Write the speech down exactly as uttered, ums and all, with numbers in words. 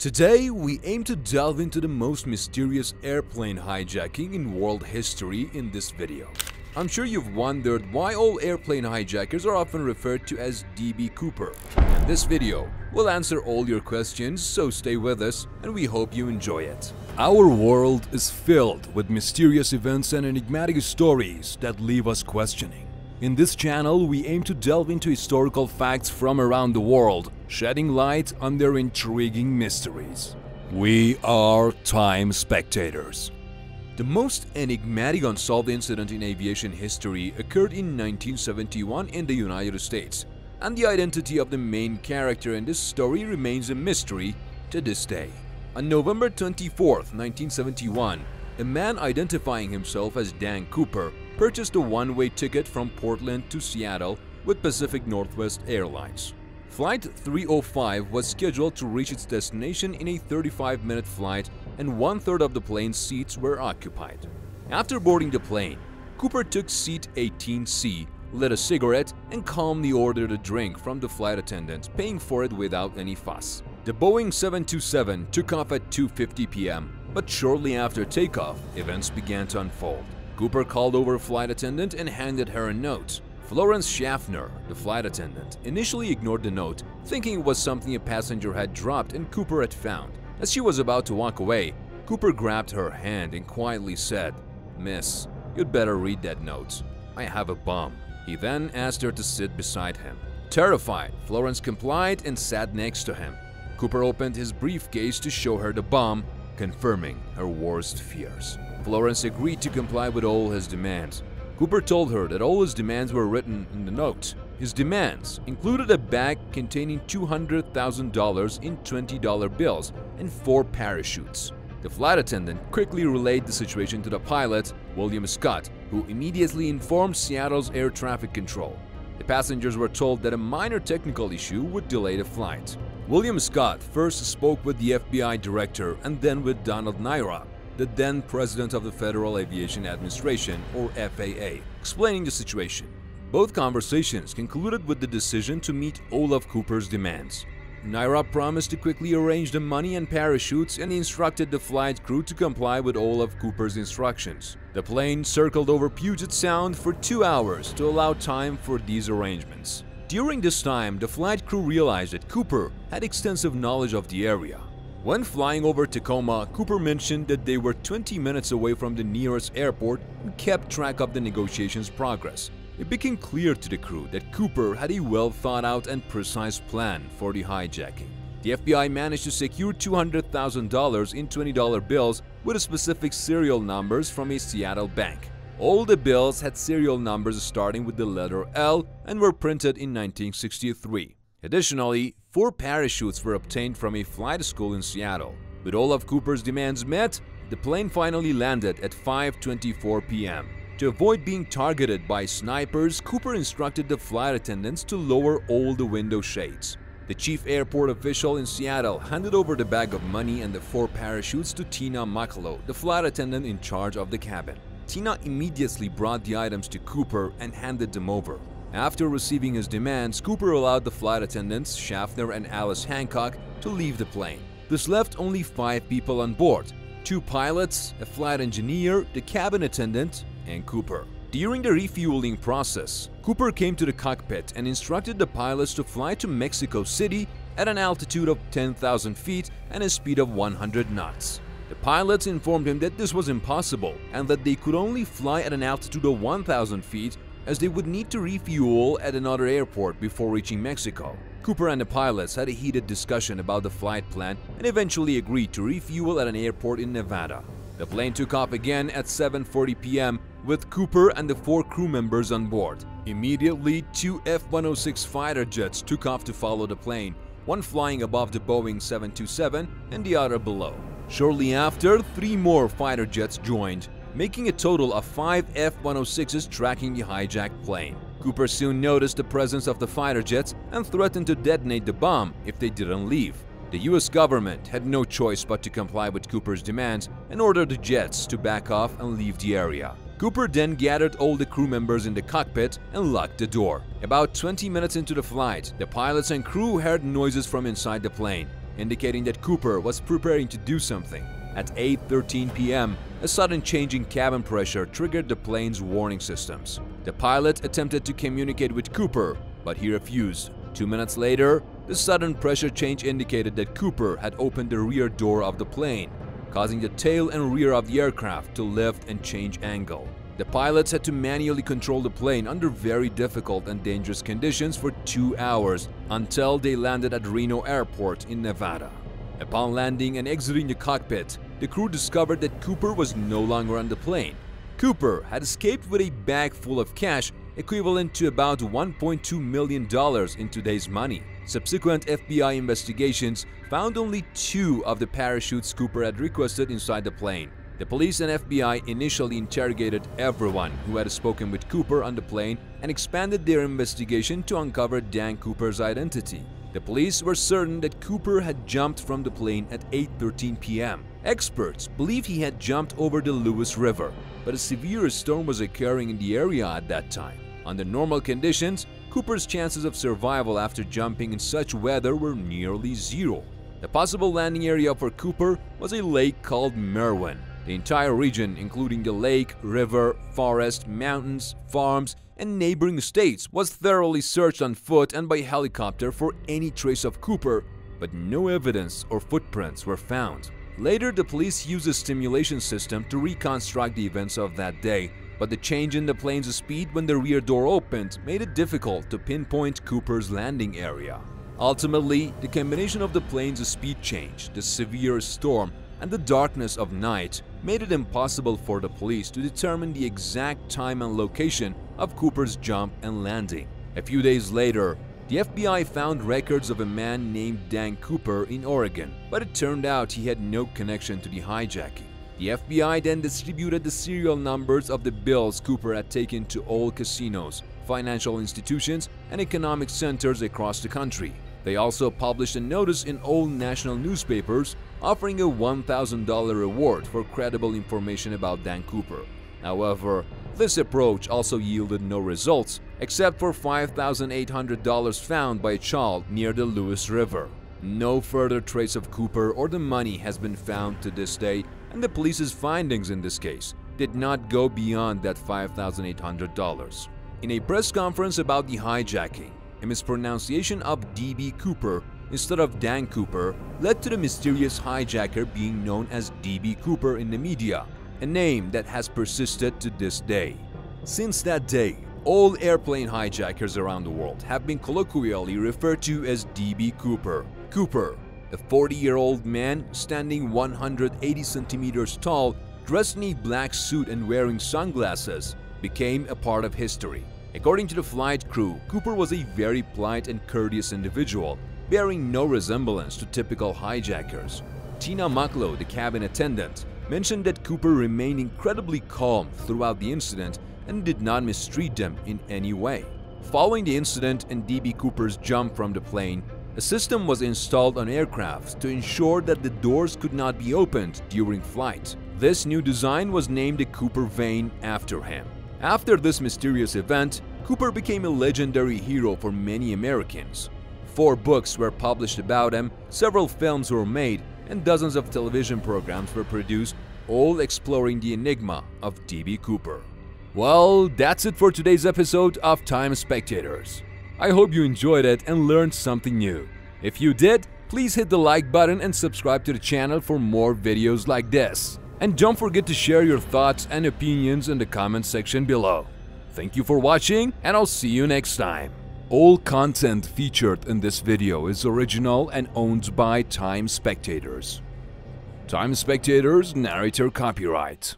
Today, we aim to delve into the most mysterious airplane hijacking in world history in this video. I'm sure you've wondered why all airplane hijackers are often referred to as D B Cooper. In this video, we'll answer all your questions, so stay with us and we hope you enjoy it. Our world is filled with mysterious events and enigmatic stories that leave us questioning. In this channel, we aim to delve into historical facts from around the world, shedding light on their intriguing mysteries. We are Time Spectators. The most enigmatic unsolved incident in aviation history occurred in nineteen seventy-one in the United States, and the identity of the main character in this story remains a mystery to this day. On November twenty-fourth, nineteen seventy-one, a man identifying himself as Dan Cooper purchased a one-way ticket from Portland to Seattle with Pacific Northwest Airlines. Flight three oh five was scheduled to reach its destination in a thirty-five minute flight, and one-third of the plane's seats were occupied. After boarding the plane, Cooper took seat eighteen C, lit a cigarette, and calmly ordered a drink from the flight attendant, paying for it without any fuss. The Boeing seven twenty-seven took off at two fifty p m, but shortly after takeoff, events began to unfold. Cooper called over a flight attendant and handed her a note. Florence Schaffner, the flight attendant, initially ignored the note, thinking it was something a passenger had dropped and Cooper had found. As she was about to walk away, Cooper grabbed her hand and quietly said, "Miss, you'd better read that note. I have a bomb." He then asked her to sit beside him. Terrified, Florence complied and sat next to him. Cooper opened his briefcase to show her the bomb, confirming her worst fears. Florence agreed to comply with all his demands. Cooper told her that all his demands were written in the note. His demands included a bag containing two hundred thousand dollars in twenty dollar bills and four parachutes. The flight attendant quickly relayed the situation to the pilot, William Scott, who immediately informed Seattle's air traffic control. The passengers were told that a minor technical issue would delay the flight. William Scott first spoke with the F B I director and then with Donald Nyra, the then president of the Federal Aviation Administration, or F A A, explaining the situation. Both conversations concluded with the decision to meet all of Cooper's demands. Nyra promised to quickly arrange the money and parachutes and instructed the flight crew to comply with all of Cooper's instructions. The plane circled over Puget Sound for two hours to allow time for these arrangements. During this time, the flight crew realized that Cooper had extensive knowledge of the area. When flying over Tacoma, Cooper mentioned that they were twenty minutes away from the nearest airport and kept track of the negotiations' progress. It became clear to the crew that Cooper had a well-thought-out and precise plan for the hijacking. The F B I managed to secure two hundred thousand dollars in twenty dollar bills with specific serial numbers from a Seattle bank. All the bills had serial numbers starting with the letter L and were printed in nineteen sixty-three. Additionally, four parachutes were obtained from a flight school in Seattle. With all of Cooper's demands met, the plane finally landed at five twenty-four p m To avoid being targeted by snipers, Cooper instructed the flight attendants to lower all the window shades. The chief airport official in Seattle handed over the bag of money and the four parachutes to Tina Makalo, the flight attendant in charge of the cabin. Tina immediately brought the items to Cooper and handed them over. After receiving his demands, Cooper allowed the flight attendants, Schaffner and Alice Hancock, to leave the plane. This left only five people on board: two pilots, a flight engineer, the cabin attendant, and Cooper. During the refueling process, Cooper came to the cockpit and instructed the pilots to fly to Mexico City at an altitude of ten thousand feet and a speed of one hundred knots. The pilots informed him that this was impossible and that they could only fly at an altitude of one thousand feet, as they would need to refuel at another airport before reaching Mexico. Cooper and the pilots had a heated discussion about the flight plan and eventually agreed to refuel at an airport in Nevada. The plane took off again at seven forty p m with Cooper and the four crew members on board. Immediately, two F one oh six fighter jets took off to follow the plane, one flying above the Boeing seven twenty-seven and the other below. Shortly after, three more fighter jets joined, making a total of five F one oh sixes tracking the hijacked plane. Cooper soon noticed the presence of the fighter jets and threatened to detonate the bomb if they didn't leave. The U S government had no choice but to comply with Cooper's demands and ordered the jets to back off and leave the area. Cooper then gathered all the crew members in the cockpit and locked the door. About twenty minutes into the flight, the pilots and crew heard noises from inside the plane. indicating that Cooper was preparing to do something. At eight thirteen p m, a sudden change in cabin pressure triggered the plane's warning systems. The pilot attempted to communicate with Cooper, but he refused. Two minutes later, the sudden pressure change indicated that Cooper had opened the rear door of the plane, causing the tail and rear of the aircraft to lift and change angle. The pilots had to manually control the plane under very difficult and dangerous conditions for two hours until they landed at Reno Airport in Nevada. Upon landing and exiting the cockpit, the crew discovered that Cooper was no longer on the plane. Cooper had escaped with a bag full of cash equivalent to about one point two million dollars in today's money. Subsequent F B I investigations found only two of the parachutes Cooper had requested inside the plane. The police and F B I initially interrogated everyone who had spoken with Cooper on the plane and expanded their investigation to uncover Dan Cooper's identity. The police were certain that Cooper had jumped from the plane at eight thirteen p m Experts believe he had jumped over the Lewis River, but a severe storm was occurring in the area at that time. Under normal conditions, Cooper's chances of survival after jumping in such weather were nearly zero. The possible landing area for Cooper was a lake called Merwin. The entire region, including the lake, river, forest, mountains, farms, and neighboring states, was thoroughly searched on foot and by helicopter for any trace of Cooper, but no evidence or footprints were found. Later, the police used a stimulation system to reconstruct the events of that day, but the change in the plane's speed when the rear door opened made it difficult to pinpoint Cooper's landing area. Ultimately, the combination of the plane's speed change, the severe storm, and the darkness of night made it impossible for the police to determine the exact time and location of Cooper's jump and landing. A few days later, the F B I found records of a man named Dan Cooper in Oregon, but it turned out he had no connection to the hijacking. The F B I then distributed the serial numbers of the bills Cooper had taken to all casinos, financial institutions, and economic centers across the country. They also published a notice in all national newspapers offering a one thousand dollar reward for credible information about Dan Cooper. However, this approach also yielded no results, except for five thousand eight hundred dollars found by a child near the Lewis River. No further trace of Cooper or the money has been found to this day, and the police's findings in this case did not go beyond that five thousand eight hundred dollars. In a press conference about the hijacking, a mispronunciation of D B Cooper instead of Dan Cooper led to the mysterious hijacker being known as D B Cooper in the media, a name that has persisted to this day. Since that day, all airplane hijackers around the world have been colloquially referred to as D B Cooper. Cooper, a forty-year-old man standing one hundred eighty centimeters tall, dressed in a black suit and wearing sunglasses, became a part of history. According to the flight crew, Cooper was a very polite and courteous individual, bearing no resemblance to typical hijackers. Tina Makalo, the cabin attendant, mentioned that Cooper remained incredibly calm throughout the incident and did not mistreat them in any way. Following the incident and D B Cooper's jump from the plane, a system was installed on aircraft to ensure that the doors could not be opened during flight. This new design was named the Cooper Vane after him. After this mysterious event, Cooper became a legendary hero for many Americans. Four books were published about him, several films were made, and dozens of television programs were produced, all exploring the enigma of D B Cooper. Well, that's it for today's episode of Time Spectators. I hope you enjoyed it and learned something new. If you did, please hit the like button and subscribe to the channel for more videos like this. And don't forget to share your thoughts and opinions in the comment section below. Thank you for watching, and I'll see you next time. All content featured in this video is original and owned by Time Spectators. Time Spectators, narrator copyright.